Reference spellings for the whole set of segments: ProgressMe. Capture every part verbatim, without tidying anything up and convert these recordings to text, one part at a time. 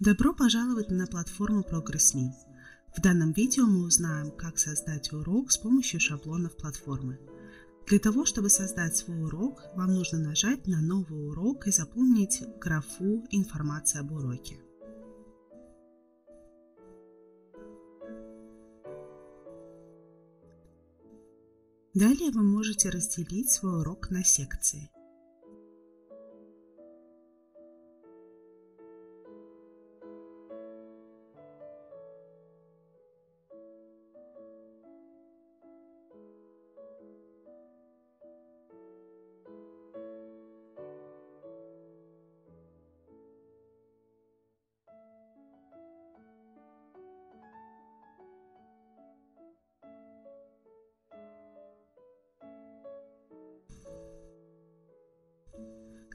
Добро пожаловать на платформу ProgressMe. В данном видео мы узнаем, как создать урок с помощью шаблонов платформы. Для того, чтобы создать свой урок, вам нужно нажать на «Новый урок» и заполнить графу «Информация об уроке». Далее вы можете разделить свой урок на секции.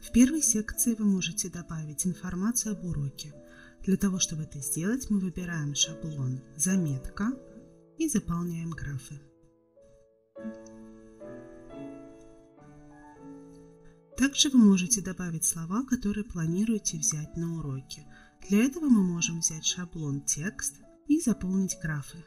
В первой секции вы можете добавить информацию об уроке. Для того, чтобы это сделать, мы выбираем шаблон «Заметка» и заполняем графы. Также вы можете добавить слова, которые планируете взять на уроке. Для этого мы можем взять шаблон «Текст» и заполнить графы.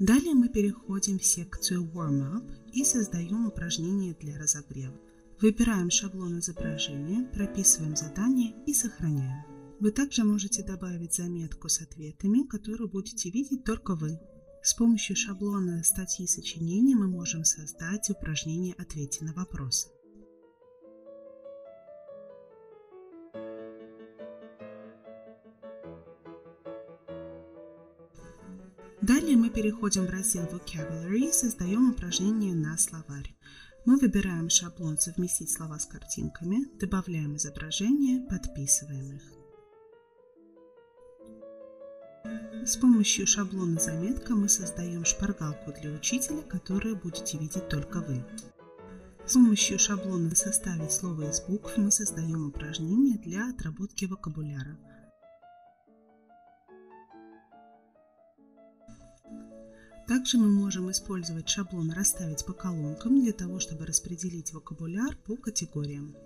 Далее мы переходим в секцию Warm-up и создаем упражнение для разогрева. Выбираем шаблон изображения, прописываем задание и сохраняем. Вы также можете добавить заметку с ответами, которую будете видеть только вы. С помощью шаблона статьи сочинения мы можем создать упражнение «Ответьте на вопросы». Далее мы переходим в раздел Vocabulary и создаем упражнение на словарь. Мы выбираем шаблон «Совместить слова с картинками», добавляем изображения, подписываем их. С помощью шаблона «Заметка» мы создаем шпаргалку для учителя, которую будете видеть только вы. С помощью шаблона «Составить слово из букв» мы создаем упражнение для отработки вокабуляра. Также мы можем использовать шаблон «Расставить по колонкам» для того, чтобы распределить вокабуляр по категориям.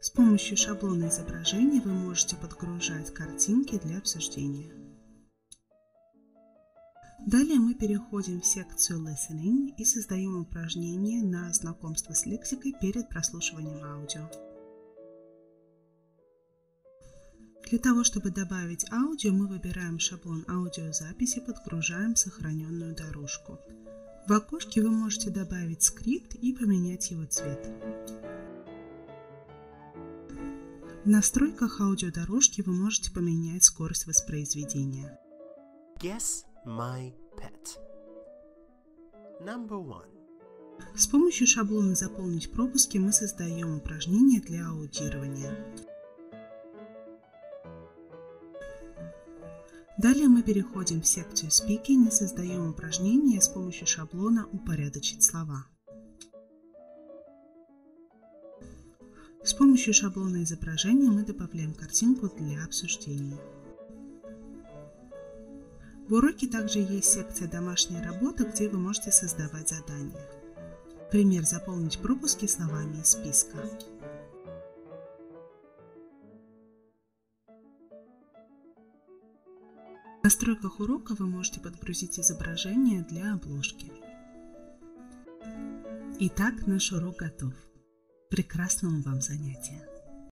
С помощью шаблона изображения вы можете подгружать картинки для обсуждения. Далее мы переходим в секцию Listening и создаем упражнение на знакомство с лексикой перед прослушиванием аудио. Для того, чтобы добавить аудио, мы выбираем шаблон аудиозаписи, подгружаем сохраненную дорожку. В окошке вы можете добавить скрипт и поменять его цвет. В настройках аудиодорожки вы можете поменять скорость воспроизведения. Yes. My pet. Number one. С помощью шаблона «Заполнить пропуски» мы создаем упражнение для аудирования. Далее мы переходим в секцию Speaking и создаем упражнение с помощью шаблона «Упорядочить слова». С помощью шаблона изображения мы добавляем картинку для обсуждения. В уроке также есть секция «Домашняя работа», где вы можете создавать задания. Пример «Заполнить пропуски словами из списка». В настройках урока вы можете подгрузить изображение для обложки. Итак, наш урок готов. Прекрасного вам занятия!